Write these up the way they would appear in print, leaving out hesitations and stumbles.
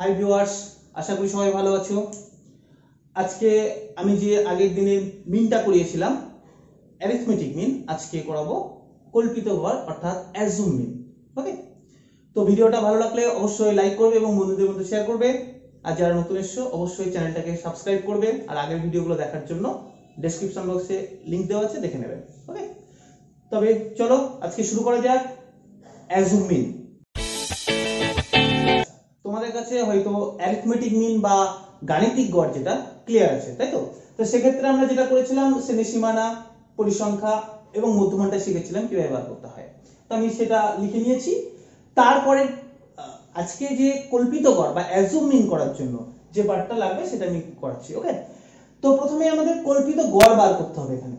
Hi viewers, আশা করি সবাই ভালো আছো। আজকে আমি যে আগের দিনের মিনটা করিয়েছিলাম অ্যারিথমেটিক মিন, আজকে করাবো কল্পিত ভার্ব অর্থাৎ অ্যাজুম মিন। ওকে, তো ভিডিওটা ভালো লাগলে অবশ্যই লাইক করবে এবং বন্ধুদের মধ্যে শেয়ার করবে, আর যারা নতুন এসছো অবশ্যই চ্যানেলটাকে সাবস্ক্রাইব করবে, আর আগের ভিডিওগুলো দেখার জন্য ডেসক্রিপশন বক্সে লিংক দেওয়া আছে, দেখে নেবেন। ওকে, তবে চলো আজকে শুরু করা যাক অ্যাজুম মিন। তোমাদের কাছে হয়তো অ্যারিথমেটিক মিন বা গাণিতিক গড় যেটা ক্লিয়ার আছে, তাই তো? তো সেক্ষেত্রে আমরা যেটা করেছিলাম শ্রেণীসীমানা, পরিসংখ্যা এবং মধ্যমানটা শিখেছিলাম কিভাবে বার করতে হয়। তো আমি সেটা লিখে নিয়েছি। তারপরে আজকে যে কল্পিত গড় বা অ্যাজুম মিন করার জন্য যে পার্টটা লাগবে সেটা আমি করাচ্ছি। ওকে, তো প্রথমে আমাদের কল্পিত গড় বার করতে হবে। এখানে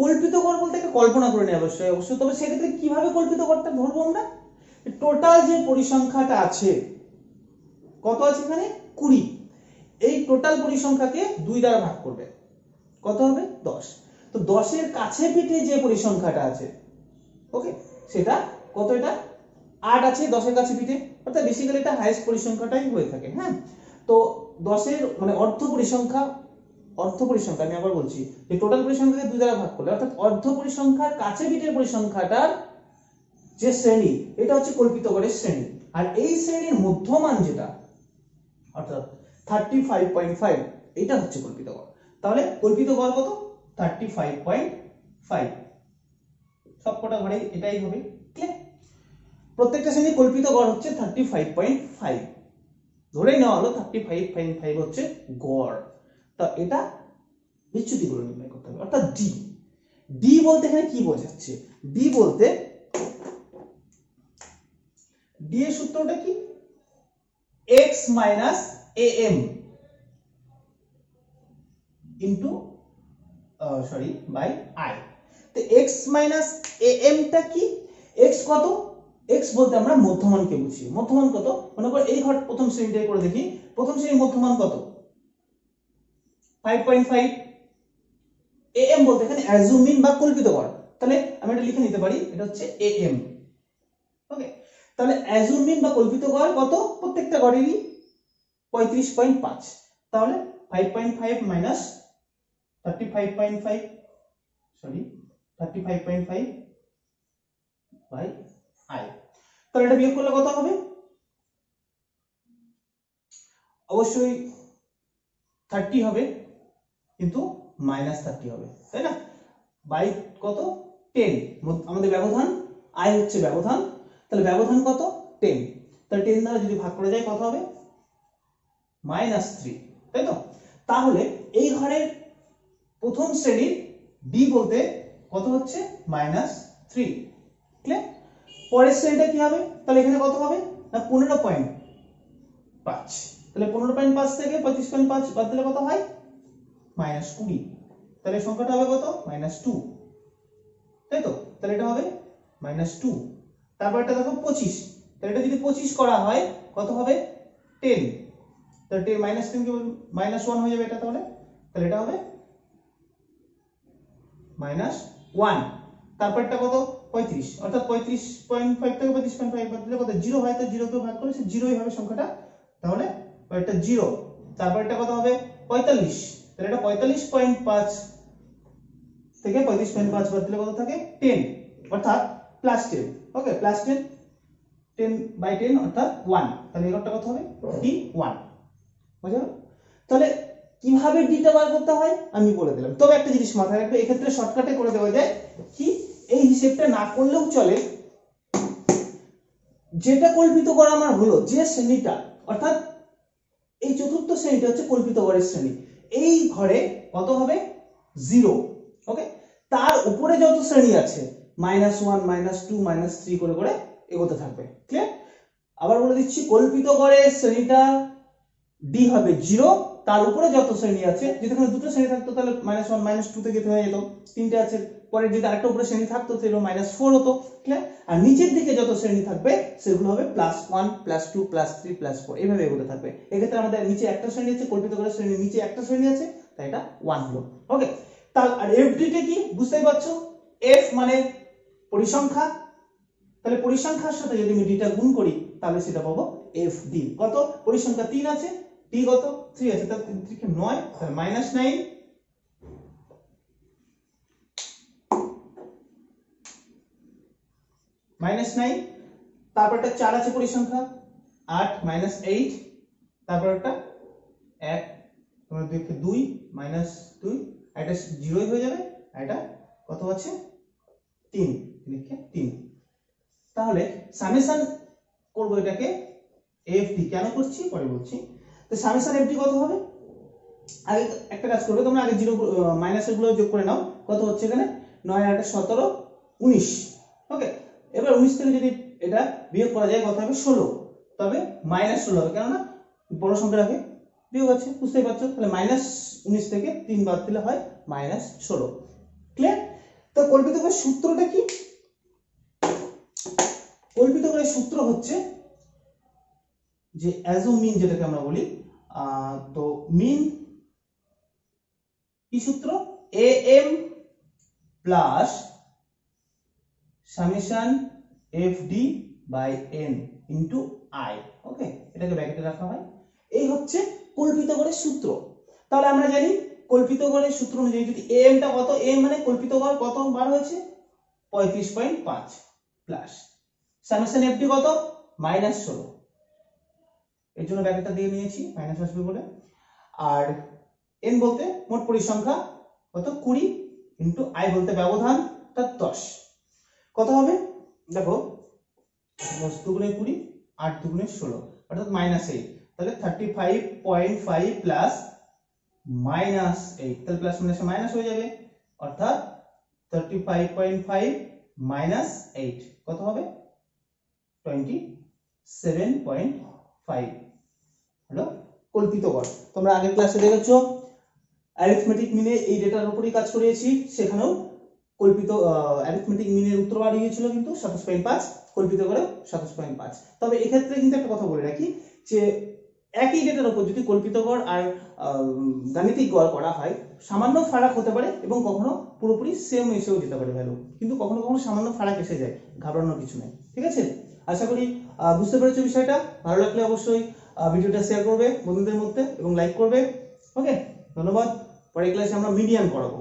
কল্পিত গড় বলতে একটা কল্পনা করে নিই অবশ্যই অবশ্যই, তবে সেক্ষেত্রে কিভাবে কল্পিত গড়টা ধরবো আমরা? টোটাল যে পরিসংখ্যাটা আছে, কত আছে এখানে? 20। এই টোটাল পরিসংখ্যাকে 2 দ্বারা ভাগ করবে, কত হবে? 10। তো 10 এর কাছে পিঠে যে পরিসংখ্যাটা আছে, ওকে, সেটা কত? এটা 8 আছে 10 এর কাছে পিঠে, অর্থাৎ বেসিক্যালি এটা হাইয়েস্ট পরিসংখ্যাটাই হয়ে থাকে। হ্যাঁ, তো 10 এর মানে অর্ধ পরিসংখ্যা আমি আবার বলছি, যে টোটাল পরিসংখ্যাকে 2 দ্বারা ভাগ করলে অর্থাৎ অর্ধ পরিসংখ্যার কাছে পিঠের পরিসংখ্যাটার যে শ্রেণী, এটা হচ্ছে কল্পিত গড়ের শ্রেণী। আর এই শ্রেণীর মধ্যমান যেটা অর্থাৎ 35.5, এটা হচ্ছে কল্পিত গড়। তাহলে কল্পিত গড় কত? 35.5। সবকটা ঘরে এটাই হবে, ক্লিয়ার? প্রত্যেকটা শ্রেণীর কল্পিত গড় হচ্ছে 35.5, ধরেই নেওয়া হলো 35.5 হচ্ছে গড়। তা এটা বিচ্যুতিগুলো নির্ণয় করতে হবে, অর্থাৎ ডি। ডি বলতে এখানে কি বোঝাচ্ছে? ডি বলতে ডি এর সূত্রটা কি? x minus am into by i. তো x minus am টা কি? x কত? x বলতে আমরা মধ্যমানকে বুঝি। মধ্যমান কত? মনে করো এই ঘর প্রথম শ্রেণীটাই করে দেখি। প্রথম শ্রেণীর মধ্যমান কত? 5.5। am বলতে এখানে অ্যাজুম মিন বা কল্পিত গড়, তাহলে আমি এটা লিখে নিতে পারি, এটা হচ্ছে am। ওকে, তাহলে অ্যাজুম মিন বা কল্পিত গড় কত? প্রত্যেকটা গড়েরই 35.5। তাহলে 5.5 মাইনাস 35.5 বাই আই। তাহলে এটা বিয়োগ করলে কত হবে? অবশ্যই 30 হবে, কিন্তু মাইনাস 30 হবে, তাই না? বাই কত? 10। আমাদের ব্যবধান, আই হচ্ছে ব্যবধান, তাহলে ব্যবধান কত? 10। তাহলে 10 দ্বারা যদি ভাগ করা যায় কত হবে? -3, তাই তো? তাহলে এই ঘরের প্রথম শ্রেণীর d বলতে কত হচ্ছে? -3, ক্লিয়ার? পরের শ্রেণীটা কি হবে? তাহলে এখানে কত হবে না? 15.5। তাহলে 15.5 থেকে 35.5 বাদ দিলে কত হয়? -20। তাহলে সংখ্যাটা হবে কত? -2, তাই তো? তাহলে এটা হবে -2। তারপর এটা দেখো 25, তাহলে এটা যদি 25 করা হয় কত হবে? 10। তাহলে 10 -10 কি বলবো? -1 হয়ে যাবে এটা। তাহলে এটা হবে -1। তারপরটা কত? 35, অর্থাৎ 35.5 থেকে 35.5 বাদ দিলে কত? 0 হয়। তো 0 কে ভাগ করলে সে 0ই হবে সংখ্যাটা। তাহলে এটা 0। তারপরটা কত হবে? 45। তাহলে এটা 45.5 থেকে 35.5 বাদ দিলে কত থাকে? 10, অর্থাৎ +10। ওকে, +10, 10/10 অর্থাৎ 1। তাহলে এটা কত হবে? d1, বুঝছো? তাহলে কিভাবে ডিটা বার করতে হয় আমি বলে দিলাম। তবে একটা জিনিস মাথায় রাখবে, এই ক্ষেত্রে শর্টকাটে করে দেওয়া যায় কি? এই হিসাবটা না করলেও চলে। যেটা কল্পিত গড় আমার হলো যে শ্রেণীটা, অর্থাৎ এই চতুর্থ শ্রেণীটা হচ্ছে কল্পিত গড়ের শ্রেণী, এই ঘরে কত হবে? 0। ওকে, তার উপরে যত শ্রেণী আছে -1, -2, -3 করে করে এগোতে থাকবে, ক্লিয়ার? আবার বলে দিচ্ছি, কল্পিত গড়ের শ্রেণীটা d হবে 0, তার উপরে যত শ্রেণী আছে, যদি এখানে দুটো শ্রেণী থাকতো তাহলে -1, -2 তে যেতে হয়ে যেত, তিনটে আছে, পরে যদি আরেকটা উপরে শ্রেণী থাকতো তাহলে -4 হতো, ক্লিয়ার? আর নিচের দিকে যত শ্রেণী থাকবে সেগুলো হবে +1, +2, +3, +4, এইভাবে এগোতে থাকবে। এক্ষেত্রে আমাদের নিচে একটা শ্রেণী আছে, কল্পিত গড়ের শ্রেণীর নিচে একটা শ্রেণী আছে, তাই এটা 1 হলো। ওকে, তাহলে আর f d টা কি বুঝতেই পারছো? f মানে পরিসংখ্যা, তাহলে পরিসংখ্যার সাথে যদি আমি ডিটা গুণ করি তাহলে সেটা পাবো fd কত পরিসংখ্যা 3 আছে d কত 3 আছে তাহলে 3 কে 9 তাহলে -9 -9 তারপর একটা 4 আছে পরিসংখ্যা 8 -8 তারপর একটা 1 তোমরা দেখো 2 -2 এটা 0 হয়ে যাবে এটা কত আছে 3 লিখে 3 তাহলে সামেশন করব এটাকে fd কেন করছি পরে বলছি তো সামেশন fd কত হবে আগে একটা কাজ করবে তোমরা আগে 0 মাইনাস এর গুলো যোগ করে নাও কত হচ্ছে এখানে 9 আর 17 19 ওকে এবার 19 থেকে যদি এটা বিয়োগ করা যায় কত হবে 16 তবে -16 হবে কারণ না বড় সংখ্যা রাখে বিয়োগ আছে বুঝতেই পারছো তাহলে -19 থেকে 3 বাদ দিলে হয় -16 ক্লিয়ার তো কল্পিত করে সূত্রটা কি কল্পিত করে সূত্র হচ্ছে যে অ্যাজম মিন যেটাকে আমরা বলি তো মিন কি সূত্র am plus summation fd by n into i okay এটাকে ব্র্যাকেটে রাখা হয় এই হচ্ছে কল্পিত গড়ের সূত্র তাহলে আমরা জানি কল্পিত গড়ের সূত্র অনুযায়ী যদি am টা কত am মানে কল্পিত গড় কত বার হয়েছে 35.5 প্লাস summation fd কত -16 এর জন্য ব্র্যাকেটটা দিয়ে নিয়েছি মাইনাস আসবে বলে আর n বলতে মোট পরিসংখ্যা কত 20 * i বলতে ব্যবধান তার 10 কত হবে দেখো 10 2 20 8 2 16 অর্থাৎ -8 তাহলে 35.5 প্লাস -8 তাহলে প্লাস মাইনাসে মাইনাস হয়ে যাবে অর্থাৎ 35.5 -8 কত হবে 27.5 হলো কল্পিত গড় তোমরা আগের ক্লাসে দেখেছো অ্যারিথমেটিক মিনে এই ডেটার উপরই কাজ করিয়েছি সেখানেও কল্পিত অ্যারিথমেটিক মিনের উত্তর বার হয়েছিল কিন্তু 27.5 কল্পিত করে 27.5 তবে এই ক্ষেত্রে কিন্তু একটা কথা বলে রাখি যে একই ডেটার উপর যদি কল্পিত গড় আর গাণিতিক গড় করা হয় সামান্য ফারাক হতে পারে এবং কখনো পুরোপুরি সেম এসেও যেতে পারে ভ্যালু কিন্তু কখনো কখনো সামান্য ফারাক এসে যায় ঘাবড়ানোর কিছু নেই ঠিক আছে আশা করি বুঝতে পেরেছো বিষয়টা ভালো লাগলে অবশ্যই ভিডিওটা শেয়ার করবে বন্ধুদের মধ্যে এবং লাইক করবে ওকে ধন্যবাদ পরের ক্লাসে আমরা মিডিয়ান করাবো